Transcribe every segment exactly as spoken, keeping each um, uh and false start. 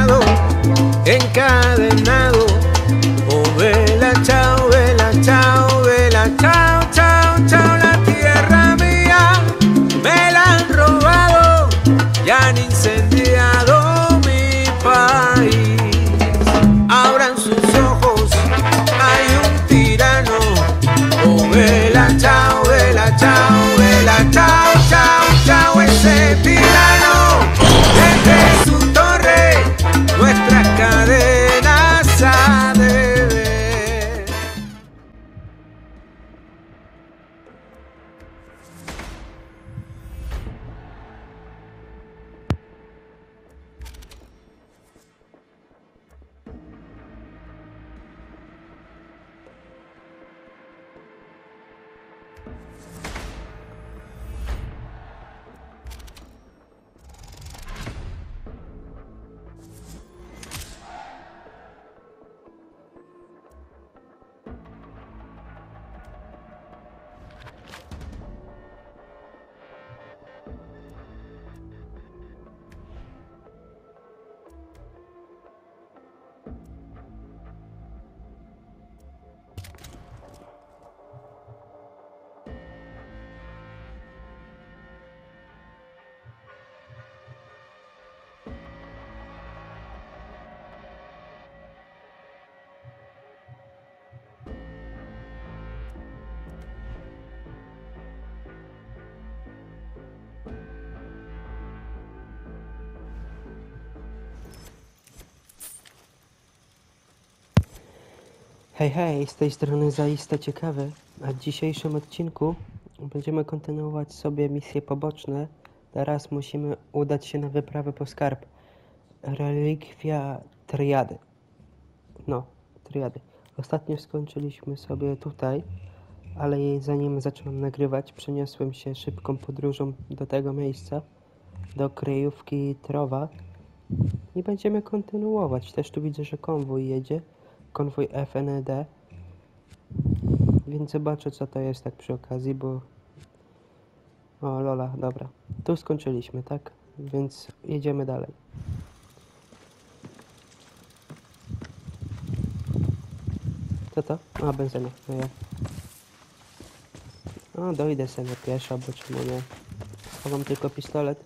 encadenado, encadenado. Oh, vela, chao, vela, chao, vela, chao, chao, chao. La tierra mía me la han robado y han incendiado mi país. Abran sus ojos, hay un tirano. Oh, vela, chao, vela, chao, vela, chao, chao, chao, ese tirano. Hej, hej, z tej strony Zaiste Ciekawe, a w dzisiejszym odcinku będziemy kontynuować sobie misje poboczne. Teraz musimy udać się na wyprawę po skarb. Relikwia Triady. No, Triady. Ostatnio skończyliśmy sobie tutaj, ale zanim zacząłem nagrywać, przeniosłem się szybką podróżą do tego miejsca, do kryjówki Trowa. I będziemy kontynuować. Też tu widzę, że konwój jedzie. Konwój F N D, więc zobaczę co to jest tak przy okazji, bo o lola, dobra, tu skończyliśmy, tak, więc jedziemy dalej. Co to? A, benzyna, no ja. A, dojdę sobie pieszo, bo czemu nie? Chowam tylko pistolet,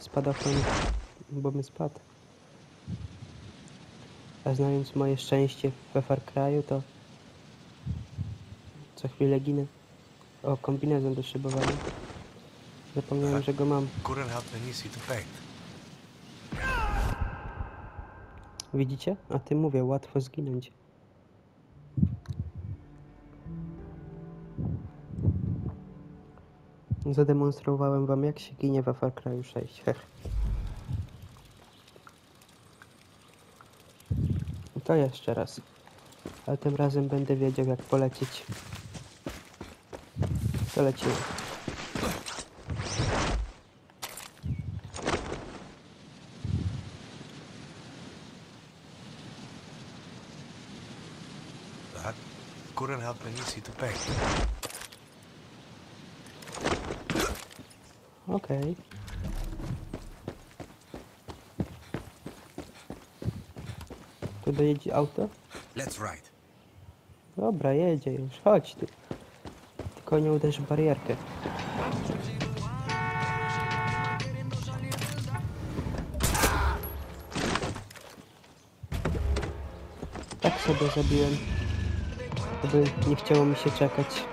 spadochron, bo mi spadł. A znając moje szczęście we Far Cry'u, to co chwilę ginę. O, kombinezon do szybowania. Zapomniałem, że go mam. Widzicie? A tym mówię, łatwo zginąć. Zademonstrowałem wam, jak się ginie we Far Cry'u sześć. To jeszcze raz, ale tym razem będę wiedział jak polecieć. To lecimy. Okej. Okay. Dojedzie auto? Dobra, jedzie już, chodź tu. Tylko nie uderz w barierkę. Tak sobie zabiłem, żeby nie chciało mi się czekać.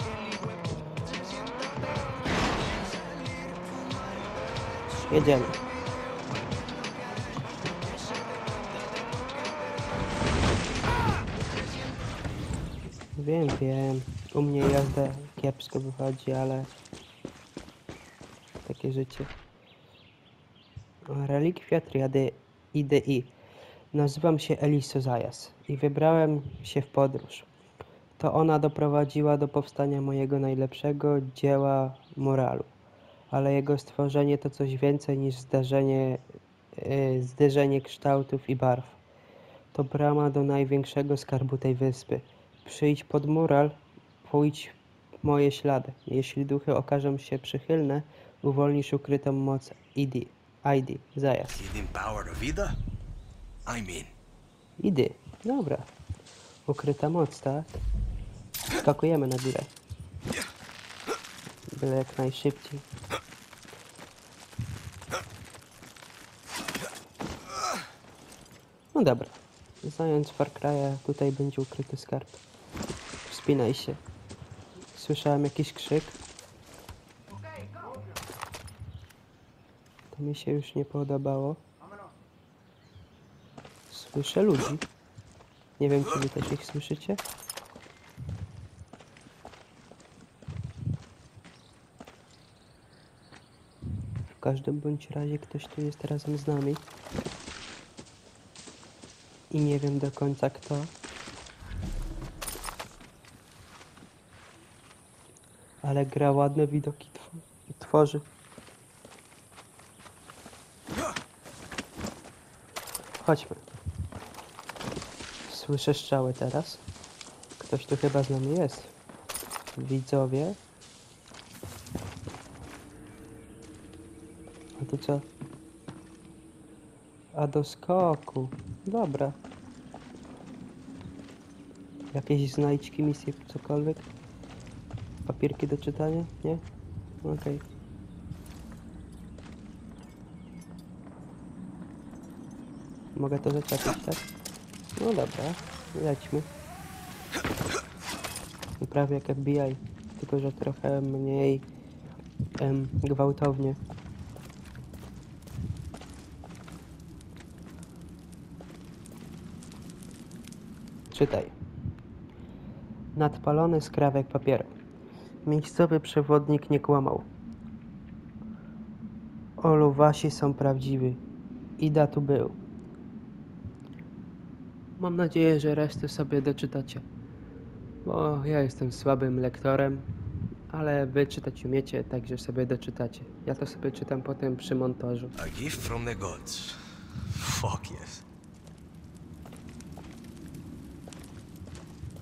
Jedziemy. Wiem, wiem, u mnie jazda kiepsko wychodzi, ale takie życie. Relikwia Triady I D I. Nazywam się Eliso Zajas i wybrałem się w podróż. To ona doprowadziła do powstania mojego najlepszego dzieła muralu, ale jego stworzenie to coś więcej niż zderzenie, yy, zderzenie kształtów i barw. To brama do największego skarbu tej wyspy. Przyjdź pod mural, pójdź moje ślady. Jeśli duchy okażą się przychylne, uwolnisz ukrytą moc I D. I D. Zajas. I'm in. Idę. Dobra. Ukryta moc, tak? Skakujemy na górę. Byle jak najszybciej. No dobra. Zając Far Cry'a, tutaj będzie ukryty skarb. Wspinaj się. Słyszałem jakiś krzyk. To mi się już nie podobało. Słyszę ludzi. Nie wiem, czy wy też ich słyszycie. W każdym bądź razie ktoś tu jest razem z nami. I nie wiem do końca kto. Ale gra ładne widoki tworzy. Chodźmy. Słyszę strzały teraz. Ktoś tu chyba z nami jest. Widzowie. A tu co? A do skoku. Dobra. Jakieś znajdźki, misje, cokolwiek. Papierki do czytania? Nie? Okej. Okay. Mogę to zaczepić, tak? No dobra, lećmy. Prawie jak F B I, tylko że trochę mniej em, gwałtownie. Czytaj. Nadpalony skrawek papieru. Miejscowy przewodnik nie kłamał. Oluwasi są prawdziwi. Ida tu był. Mam nadzieję, że resztę sobie doczytacie. Bo ja jestem słabym lektorem, ale wy czytać umiecie, także sobie doczytacie. Ja to sobie czytam potem przy montażu. A gift from the gods. Fuck yes.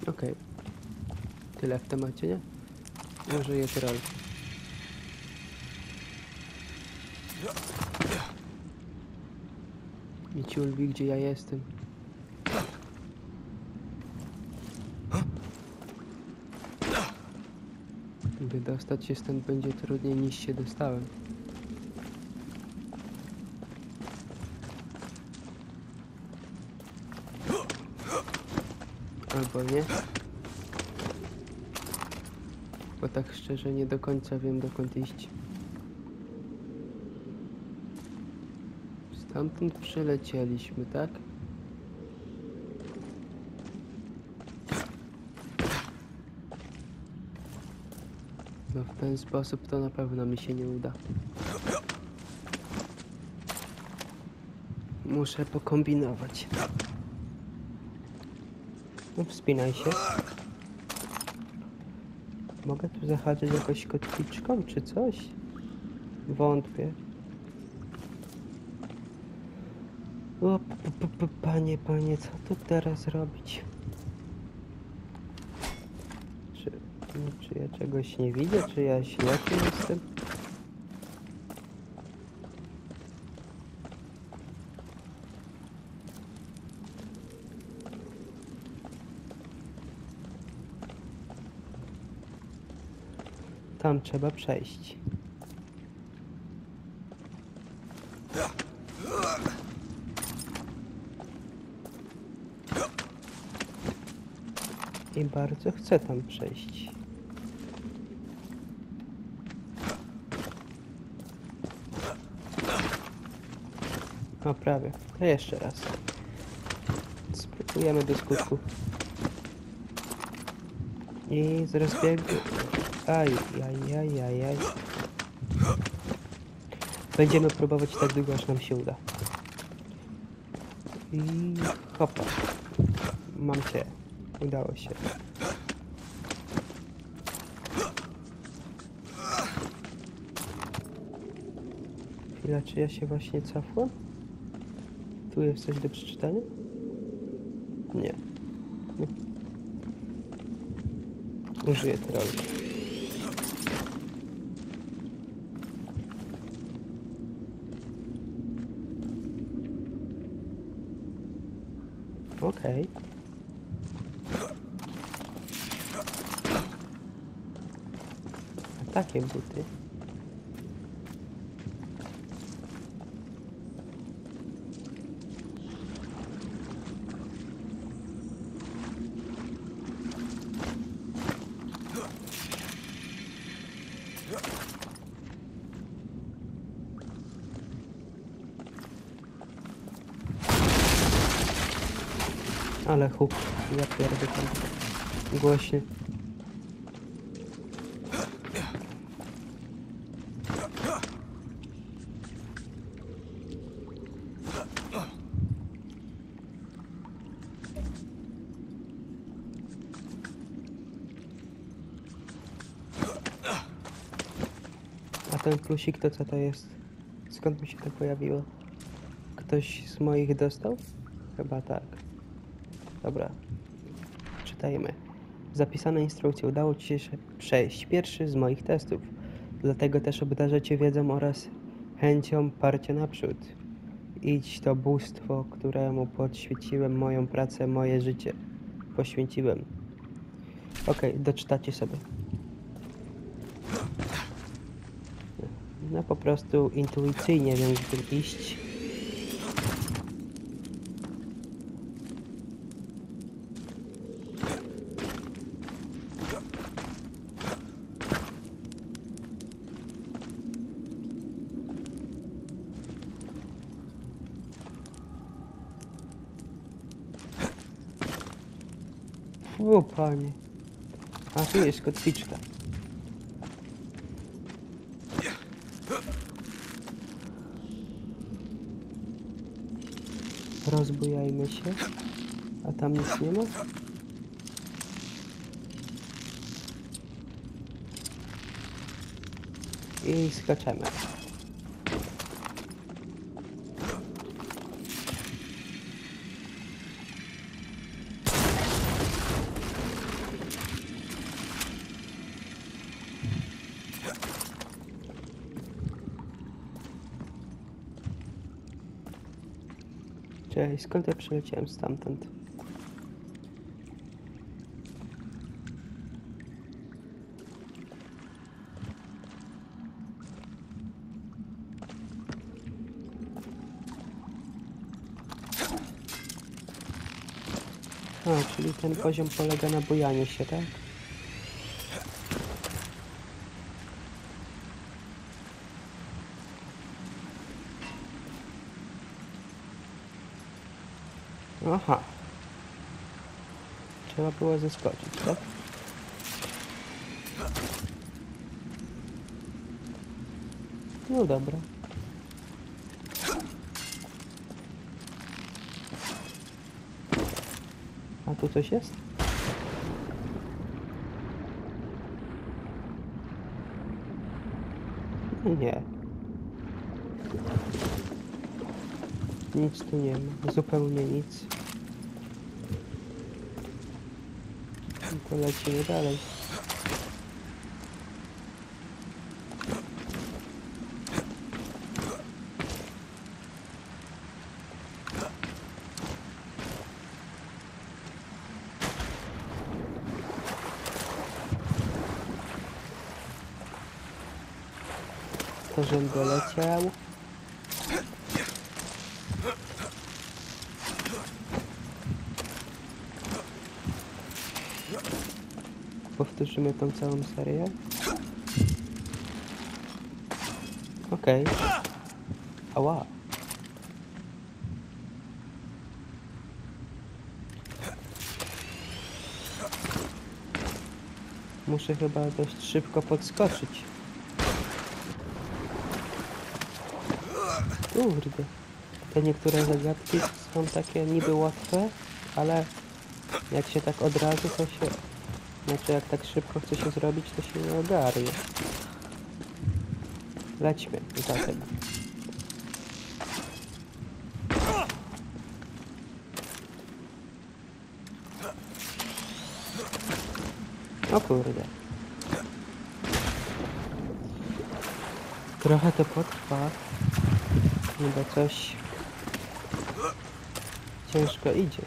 Okej. Okay. Tyle w temacie, nie? Może jest rol. Nie ci ulbi, gdzie ja jestem. By dostać się stąd będzie trudniej niż się dostałem. Albo nie. Bo tak szczerze nie do końca wiem, dokąd iść. Stamtąd przylecieliśmy, tak? No w ten sposób to na pewno mi się nie uda. Muszę pokombinować. No wspinaj się. Mogę tu zahaczyć jakąś kotwiczką czy coś? Wątpię. O, panie, panie, co tu teraz robić? Czy, czy ja czegoś nie widzę? Czy ja ślepy jestem? Tam trzeba przejść. I bardzo chcę tam przejść. No prawie. To jeszcze raz. Spróbujemy do skutku. I z rozbiegu. Aj, aj, aj, aj, aj. Będziemy próbować tak długo, aż nam się uda. I hopa. Mam cię. Udało się. Chwila, czy ja się właśnie cofłam? Tu jest coś do przeczytania? Nie. Użyję troli. Okej. Okay. Takie buty. Ale huk, ja pierdę tam głośny. A ten plusik to co to jest? Skąd mi się to pojawiło? Ktoś z moich dostał? Chyba tak. Dobra, czytajmy. Zapisane instrukcje. Udało Ci się przejść pierwszy z moich testów. Dlatego też obdarzę Cię wiedzą oraz chęcią parcia naprzód. Idź to bóstwo, któremu podświeciłem moją pracę, moje życie. Poświęciłem. Okej, okay, doczytacie sobie. No po prostu intuicyjnie wiem, gdzie iść. O, panie. A tu jest kotwiczka. Rozbujajmy się. A tam nic nie ma? I skaczemy. Cześć, skąd ja przyleciałem stamtąd? A, czyli ten poziom polega na bujaniu się, tak? Aha. Trzeba było zeskoczyć, tak? No dobra. A tu coś jest? Nie. Nic tu nie ma. Zupełnie nic. To lecimy dalej. To, żem doleciał. Powtórzymy tą całą serię. Okej. Okay. Ała. Muszę chyba dość szybko podskoczyć. Kurde. Te niektóre zagadki są takie niby łatwe, ale jak się tak od razu to się... Znaczy, jak tak szybko chce się zrobić, to się nie ogarnie. Lećmy zatem. O kurde. Trochę to potrwa. Chyba coś ciężko idzie.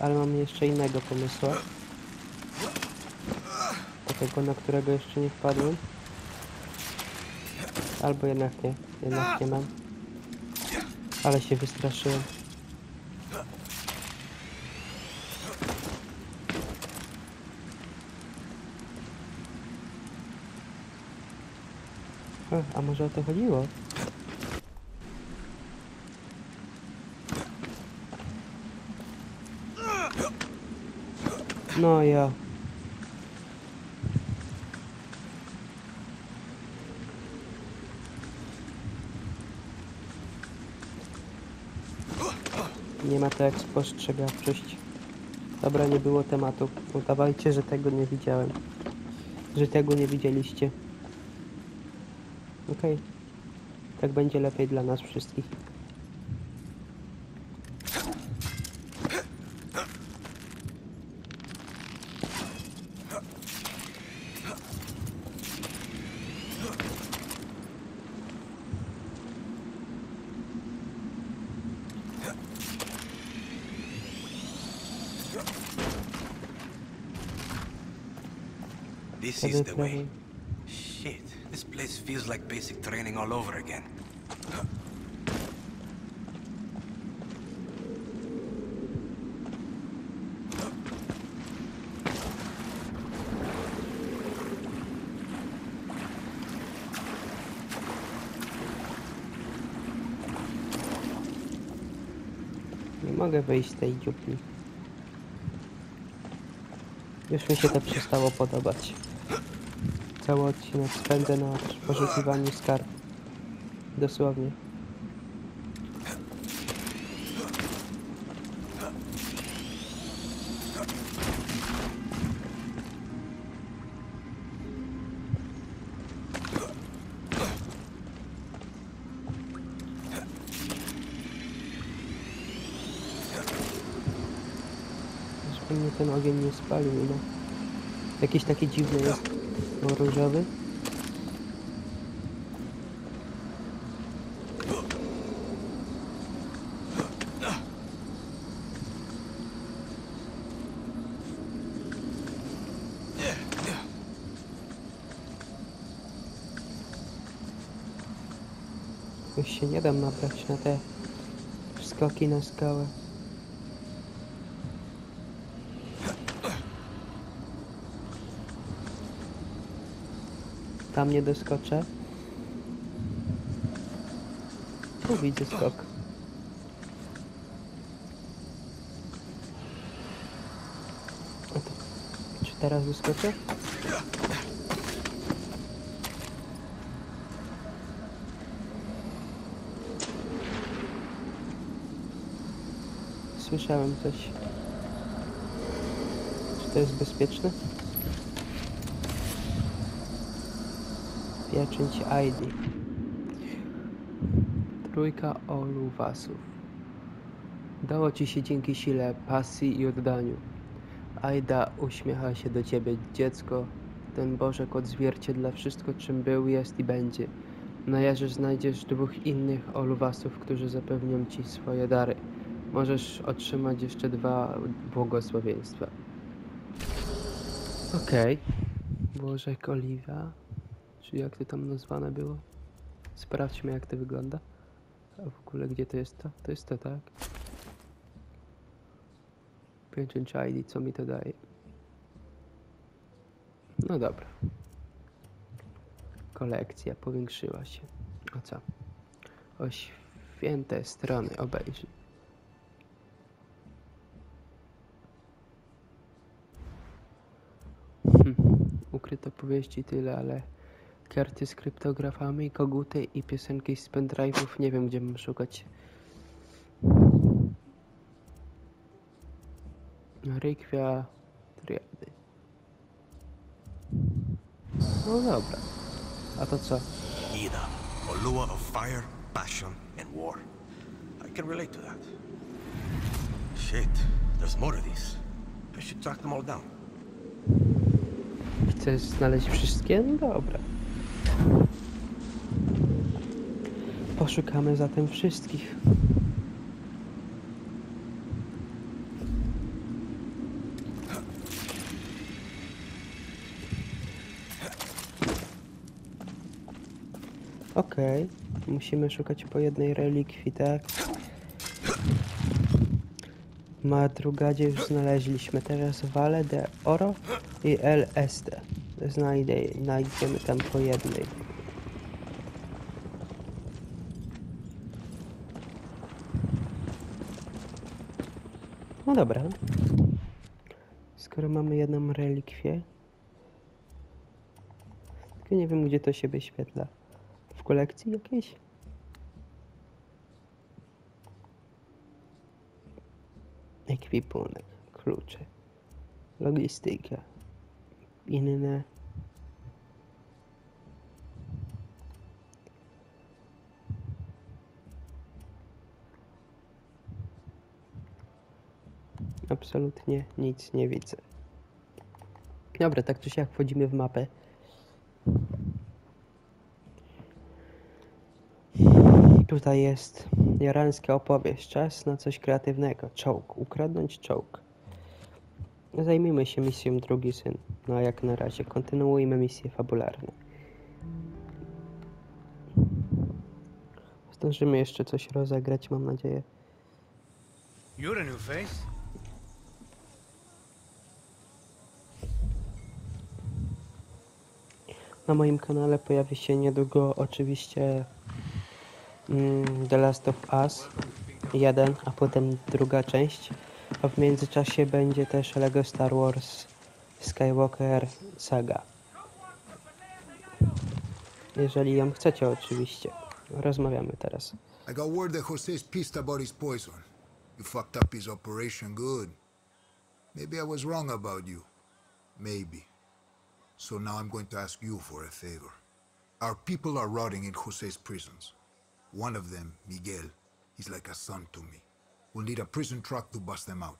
ale mam jeszcze innego pomysła. Takiego, na którego jeszcze nie wpadłem. Albo jednak nie, jednak nie mam. Ale się wystraszyłem. A może o to chodziło? No ja. Nie ma to jak spostrzegawczość. Dobra, nie było tematu. Udawajcie, że tego nie widziałem. Że tego nie widzieliście. Okej. Okay. Tak będzie lepiej dla nas wszystkich. This is the way. Shit, this place feels like basic training all over again. Nie mogę wyjść z tej dziupli. Już mi się to przestało podobać. Cały odcinek spędzę na poszukiwaniu skarb. Dosłownie. Żeby mnie ten ogień nie spalił, no. Jakiś taki dziwny jest. Różowy. Już się nie dam nabrać na te skoki na skałę. Tam nie doskoczę. Tu widzę skok. A to, czy teraz doskoczę? Słyszałem coś. Czy to jest bezpieczne? Pieczęć I D. Trójka Oluwasów. Dało ci się dzięki sile, pasji i oddaniu. Aida uśmiecha się do ciebie, dziecko. Ten Bożek odzwierciedla wszystko, czym był, jest i będzie. Na jarze znajdziesz dwóch innych Oluwasów, którzy zapewnią ci swoje dary. Możesz otrzymać jeszcze dwa błogosławieństwa. Okej. Okay. Bożek Oliwa. Czy jak to tam nazwane było? Sprawdźmy, jak to wygląda. A w ogóle gdzie to jest to? To jest to, tak? Pieczęć I D, co mi to daje? No dobra. Kolekcja powiększyła się. O co? O święte strony obejrzyj. Hm. Ukryto powieści tyle, ale... karty z kryptografami, koguty i piosenki z pendrive'ów. Nie wiem, gdzie mam szukać. Rekwia triady. No dobra. A to co? Ida, Olua of fire, passion and war. I can relate to that. Shit, there's more of these. I should track them all down. Chcesz znaleźć wszystkie? No dobra. Poszukamy zatem wszystkich. Okej. Okay. Musimy szukać po jednej relikwii, tak? Madrugadzie już znaleźliśmy. Teraz Vale de Oro i El Este. Znajdę, znajdziemy tam po jednej. No dobra. Skoro mamy jedną relikwię. Tylko nie wiem, gdzie to się wyświetla. W kolekcji jakiejś? Ekwipunek, klucze, logistyka, inne. Absolutnie nic nie widzę. Dobra, tak czy siak wchodzimy w mapę. Tutaj jest jarańska opowieść. Czas na coś kreatywnego. Czołg. Ukradnąć czołg. Zajmijmy się misją drugi syn. No a jak na razie kontynuujmy misję fabularną. Zdążymy jeszcze coś rozegrać, mam nadzieję. You're a new face. Na moim kanale pojawi się niedługo oczywiście The Last of Us jeden, a potem druga część, a w międzyczasie będzie też LEGO Star Wars Skywalker Saga. Jeżeli ją chcecie oczywiście. Rozmawiamy teraz. I got word that Jose's pissed about his poison. You fucked up his operation good. Maybe I was wrong about you. Maybe. So now I'm going to ask you for a favor. Our people are rotting in Jose's prisons. One of them, Miguel, is like a son to me. We'll need a prison truck to bust them out.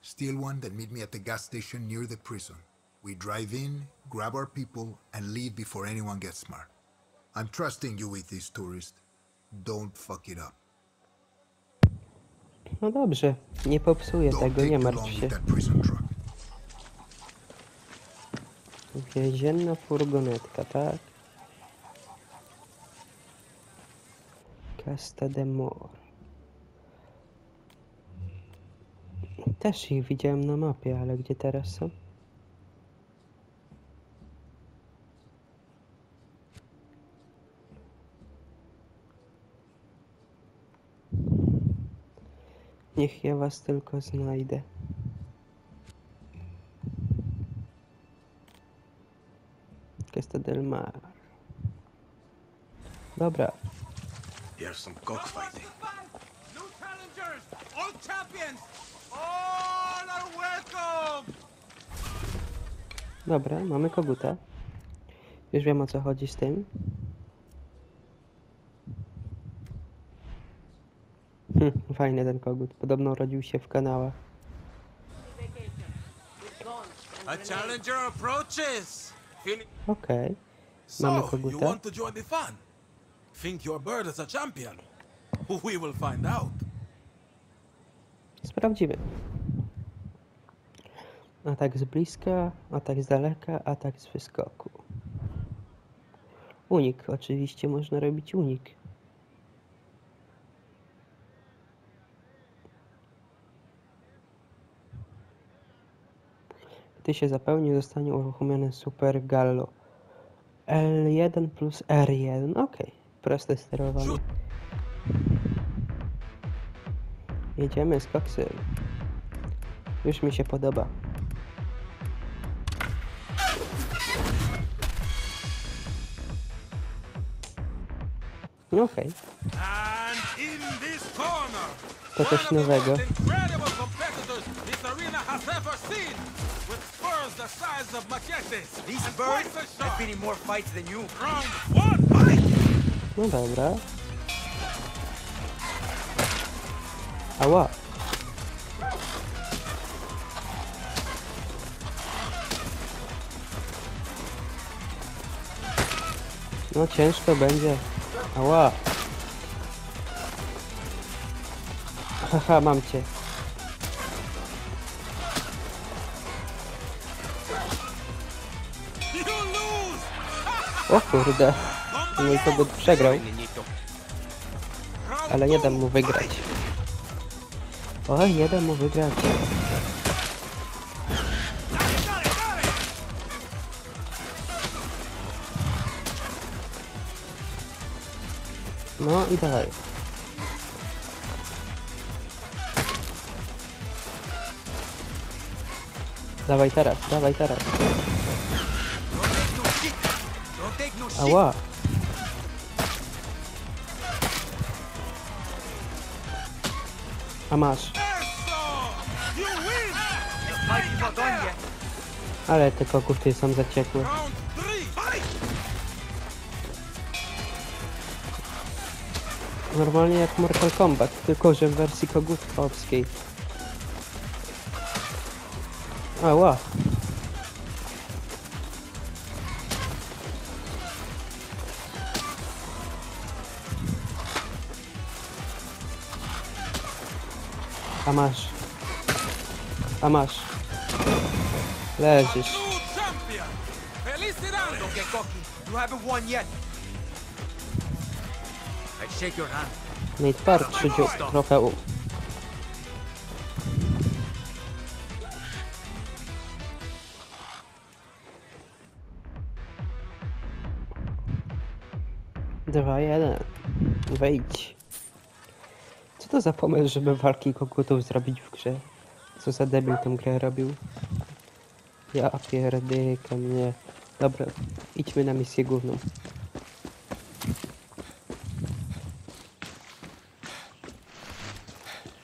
Steal one, then meet me at the gas station near the prison. We drive in, grab our people, and leave before anyone gets smart. I'm trusting you with this, tourist. Don't fuck it up. No dobrze, nie popsuję tego, nie martw się. Więzienna furgonetka, tak? Casta de Mor. Też ich widziałem na mapie, ale gdzie teraz są? Niech ja was tylko znajdę. Casta Delmar. Dobra. There's some cockfighting. New challengers, all champions, all are welcome. Dobra, mamy koguta. Już wiem, o co chodzi z tym. Hm, fajny ten kogut. Podobno urodził się w kanałach. A challenger approaches. Okej. Mamy koguta. Think your bird is a champion. We will find out. Sprawdzimy. Atak z bliska, atak z daleka, atak z wyskoku. Unik, oczywiście można robić unik. Gdy się zapełni, zostanie uruchomiony super gallo. L jeden plus R jeden, ok. Proste sterowanie. Jedziemy z koksem. Już mi się podoba. No okej. To coś nowego. No dobra. Ała. No ciężko będzie. Ała. Haha, mam cię. O kurde. nie kogo przegrał, ale nie dam mu wygrać. Oj, nie dam mu wygrać. No i dalej. Dawaj teraz, dawaj teraz. Ała. A masz. Ale te koguty są zaciekłe. Normalnie jak Mortal Kombat, tylko że w wersji kogutkowskiej. Ała. A masz. A masz. Leżysz. No i tarczy trofeu. Dwa, jeden. Wejdź. Co to za pomysł, żeby walki kokutów zrobić w grze? Co za debil tę grę robił? Ja pierdykam, nie. Dobra, idźmy na misję główną.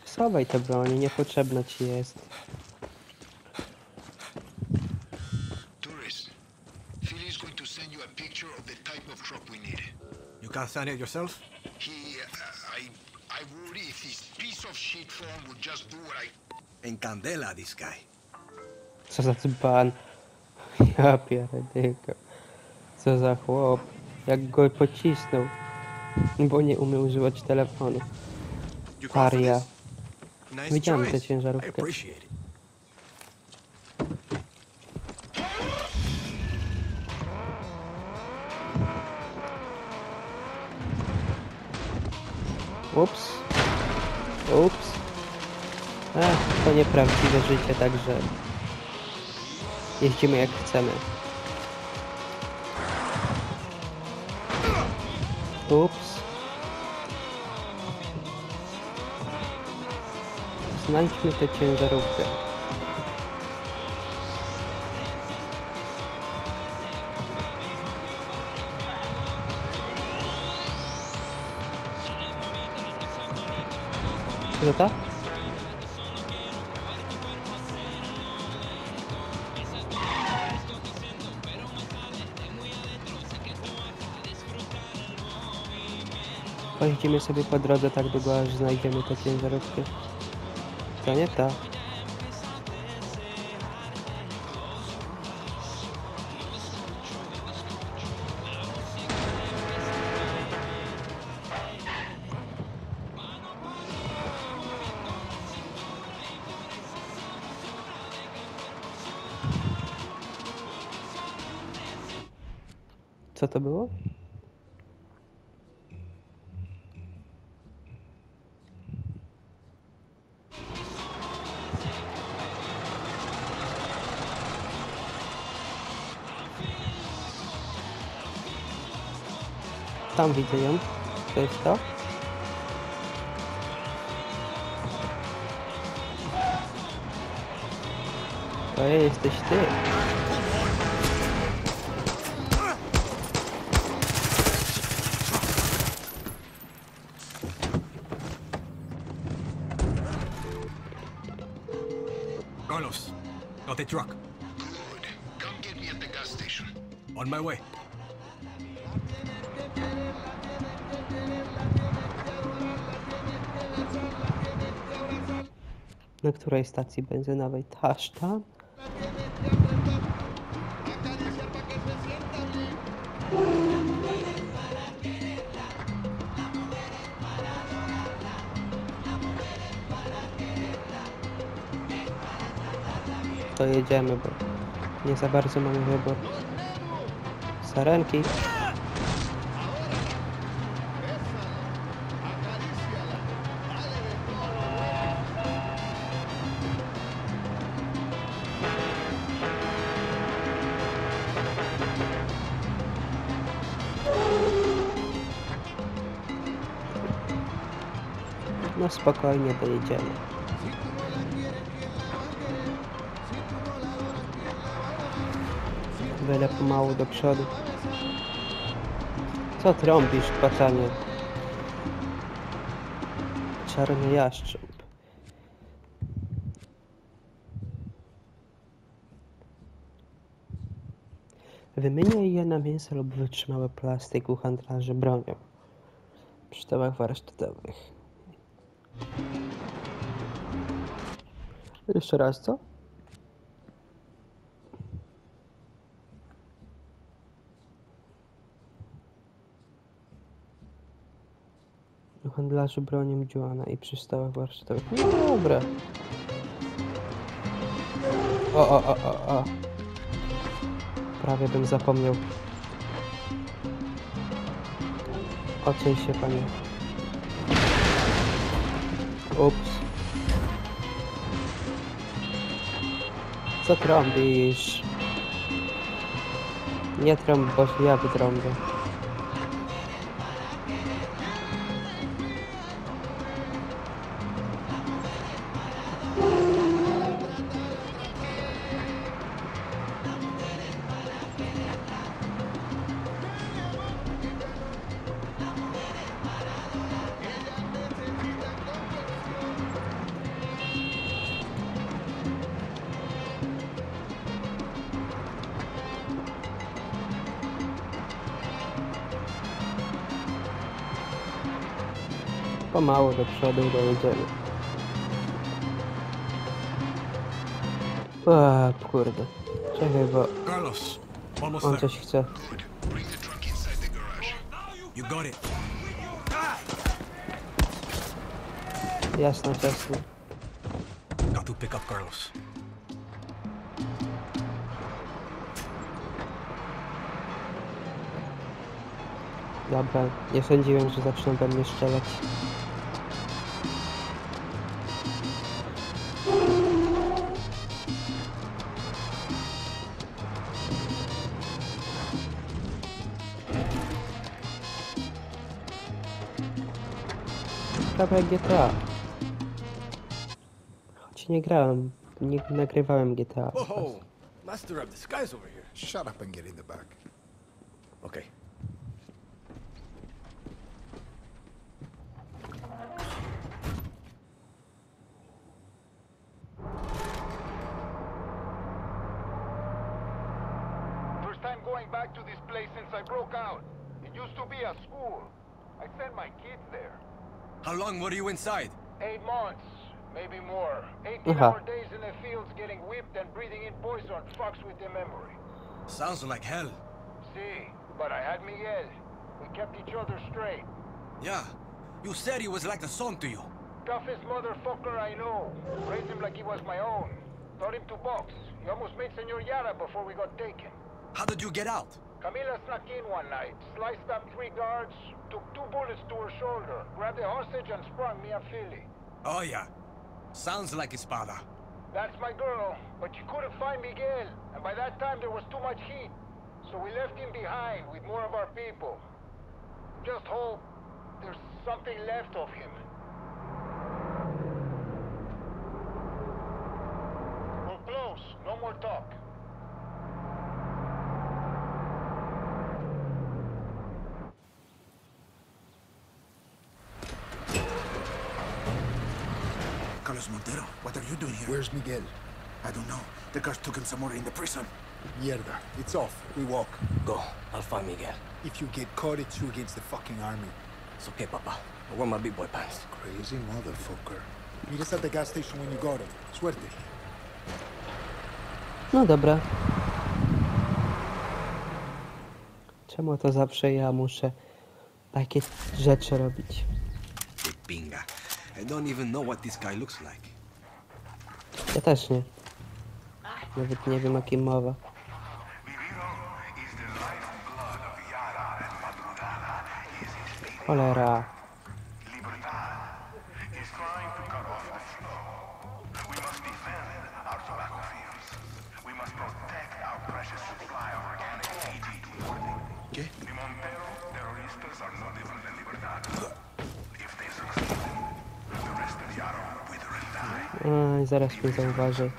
Schowaj te broni, niepotrzebna ci jest. Tourist, Philly is going to send you a picture of the type of truck we need. You can send it yourself? He, uh, I, I worry if this piece of shit phone would just do what I... Encandela this guy. Co za pan? Ja pierdykam. Co za chłop? Jak go pocisnął, bo nie umie używać telefonu. Paria. Widziałem tę ciężarówkę. Ups. Ups. Ach, to nieprawdziwe życie, także jeździmy jak chcemy. Ups. Znajdźmy tę ciężarówkę. Co to? Pojedziemy sobie po drodze tak długo, aż znajdziemy tę ciężarówkę. To nie ta. Co to było? Tam widzę ją. To jest to? To jesteś ty. Carlos, got the truck. Good. Come get me at the gas station. On my way. Na której stacji benzynowej? Taż tam? To jedziemy, bo nie za bardzo mamy wybór. Sarenki. to spokojnie dojedziemy. Byle pomału do przodu. Co trąbisz, pacanie? Czarny jaszczur. Wymieniaj je na mięso lub wytrzymałe plastik u handlarzy bronią przy stołach warsztatowych. Jeszcze raz, co? U handlarzy bronią Joanna i przy stołach warsztatowych. No dobra. O, o, o, o, o. Prawie bym zapomniał. Oczyń się, panie. Ups. Co trąbisz? Nie trąb, bo ja wytrąbię. Mało do przodu i dojedziemy. Aaa, kurde. Czekaj, bo... Carlos, on coś chce. Jasno, jasno. Dobra, nie sądziłem, że zaczną we mnie strzelać. Prawie G T A. Choć nie grałem, nie nagrywałem G T A. Whoa, master of disguise over here. Shut up and get in the back. Okay. First time going back to this place since I broke out. It used to be a school. I sent my kids there. How long were you inside? Eight months, maybe more. eighteen hour days in the fields getting whipped and breathing in poison fucks with the memory. Sounds like hell. See, but I had Miguel. We kept each other straight. Yeah, you said he was like a son to you. Toughest motherfucker I know. Raised him like he was my own. Taught him to box. He almost made Senor Yara before we got taken. How did you get out? Camila snuck in one night, sliced up three guards, took two bullets to her shoulder, grabbed a hostage and sprung me and Philly. Oh yeah, sounds like his father. That's my girl, but she couldn't find Miguel, and by that time there was too much heat. So we left him behind with more of our people. Just hope there's something left of him. We're close, no more talk. Montero, what are you doing here? Where's Miguel? I don't know. The guards took him somewhere in the prison. Mierda. It's off. We walk. Go. I'll find Miguel. If you get caught, it's you against the fucking army. It's okay, Papa. I wear my big boy pants. Crazy motherfucker. Meet us at the gas station when you got it. Suerte. No dobra. Czemu to zawsze ja muszę takie rzeczy robić? Pinga. I don't even know what this guy looks like. Ja też nie. Nawet nie wiem, o kim mowa. Cholera. Okay. Aj, zaraz mnie zauważy.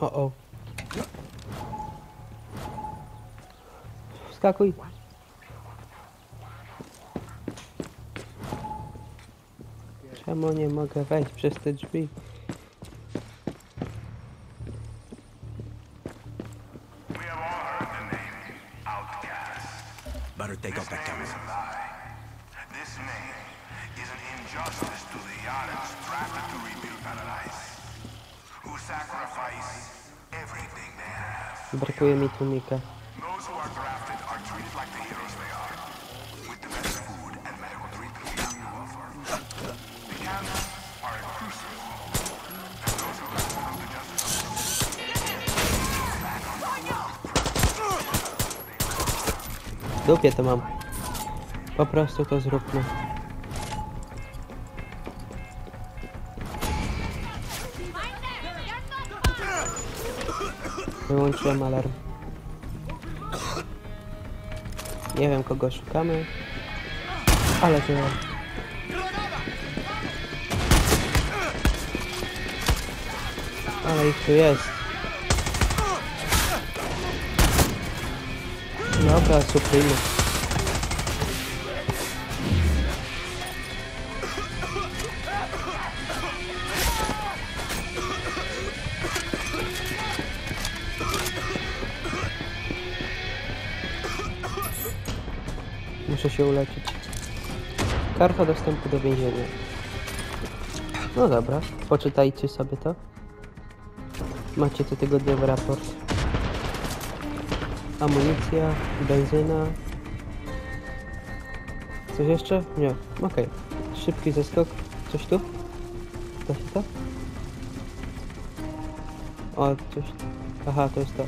O, o. Wskakuj. Czemu nie mogę wejść przez te drzwi? Take off that camera. This name is an injustice to the Yards drafted to rebuild paradise, who sacrifice everything they have. Brakuje mi tu Mika. Those who are drafted are treated like the heroes they are, with the best food and medical treatment we have to offer. The camps are inclusive, and those who have found the justice. W dupie to mam. Po prostu to zróbmy. Wyłączyłem alarm. Nie wiem, kogo szukamy, ale to mam. Ale ich tu jest. Dobra, suprimy. Muszę się uleczyć. Karta dostępu do więzienia. No dobra, poczytajcie sobie to. Macie co tygodniowy raport. Amunicja, benzyna. Coś jeszcze? Nie, okej. Okay. Szybki zeskok. Coś tu? To jest to? O, coś... Aha, to jest to.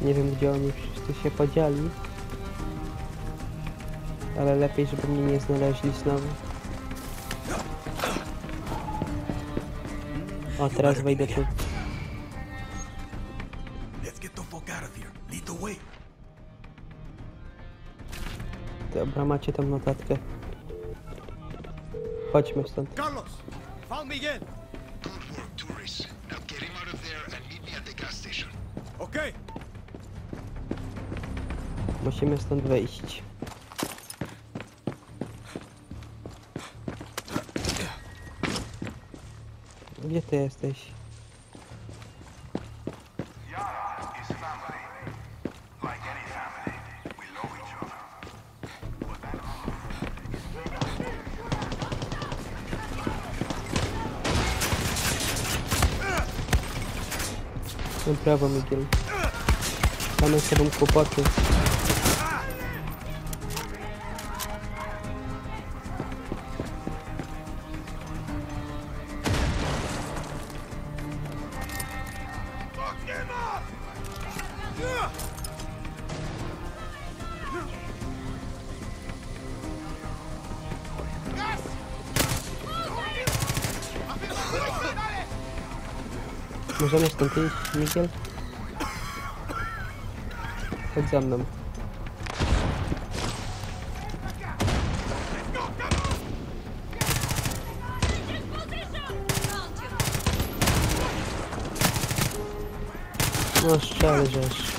Nie wiem, gdzie oni wszyscy się podzieli. Ale lepiej, żeby mnie nie znaleźli znowu. O, teraz wejdę tu. Dobra, macie tam notatkę. Chodźmy stąd. Carlos, found Miguel. Good work, tourists. Now get him out of there and meet me at the gas station. Okay. Musimy stąd wejść. Gdzie ty jesteś? No brawo, Miguel. Mamy z sobą kłopoty. Możemy stąd iść, Miguel? Chodź za mną. No szczerze rzecz.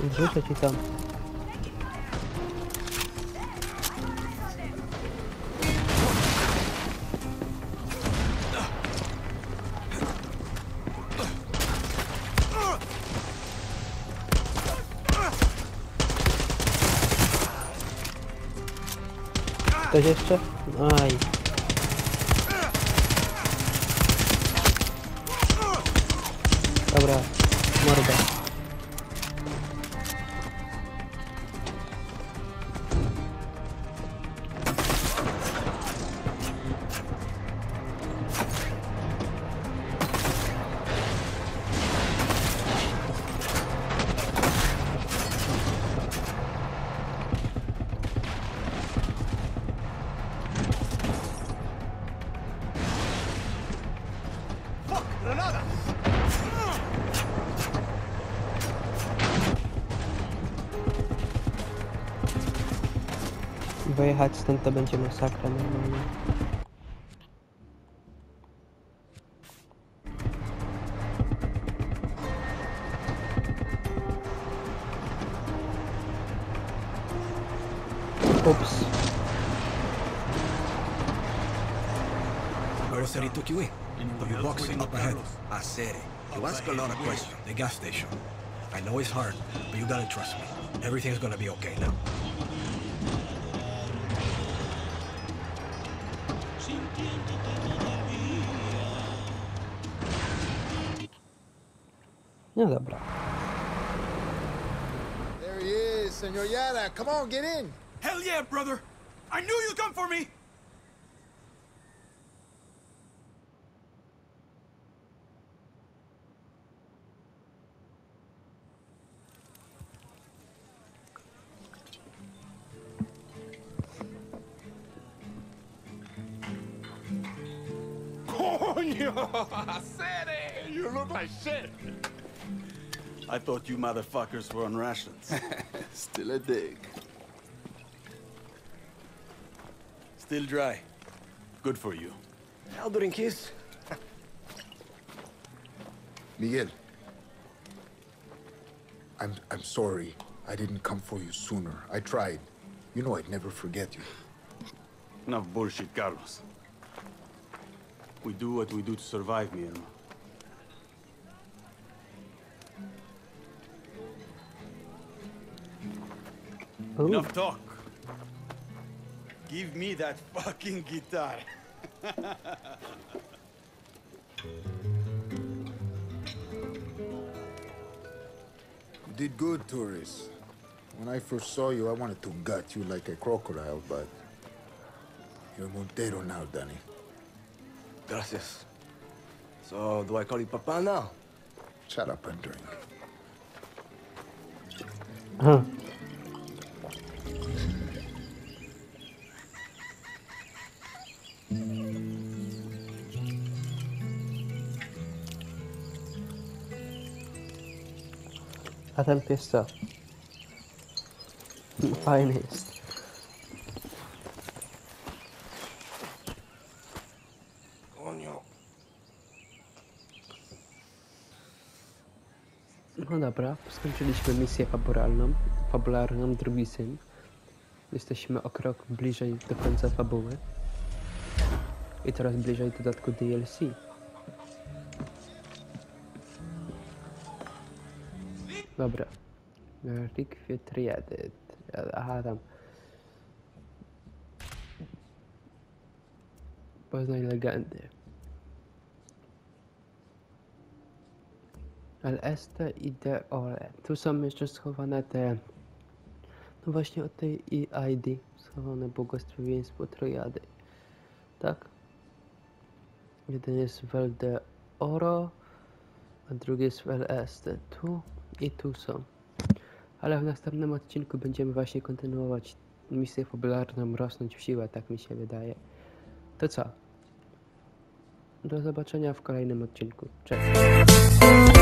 Wrzucę ci tam. Coś jeszcze? Aj. Dobra, morda. Wyjechać stąd to będzie masakra normalnie. Ups. Grocery took you in, but you're boxing up ahead. I said it. You ask a lot of questions. The gas station. I know it's hard, but you gotta trust me. Everything's gonna be okay now. No dobra. There he is, Senor Yada. Come on, get in. Hell yeah, brother! I knew you'd come for me! I said it! You look like shit! I thought you motherfuckers were on rations. Still a dig. Still dry. Good for you. I'll drink his. Miguel. I'm I'm sorry. I didn't come for you sooner. I tried. You know I'd never forget you. Enough bullshit, Carlos. We do what we do to survive, mi hermano. Ooh. Enough talk. Give me that fucking guitar. You did good, tourist. When I first saw you, I wanted to gut you like a crocodile, but you're Montero now, Danny. Gracias. So, do I call you Papa now? Shut up and drink. Huh. A ten pies co? Fajny jest. No dobra, skończyliśmy misję fabularną, fabularną drugi syn. Jesteśmy o krok bliżej do końca fabuły. I teraz bliżej dodatku D L C. Dobra. Relikwie triady. Aha, tam. Poznaj legendy. L S T i D O L E. Tu są jeszcze schowane te... No właśnie od tej I D schowane błogosławieństwo triady. Tak? Jeden jest w L D O R O, a drugi jest w L S T. Tu i tu są. Ale w następnym odcinku będziemy właśnie kontynuować misję fabularną, rosnąć w siłę, tak mi się wydaje. To co? Do zobaczenia w kolejnym odcinku. Cześć!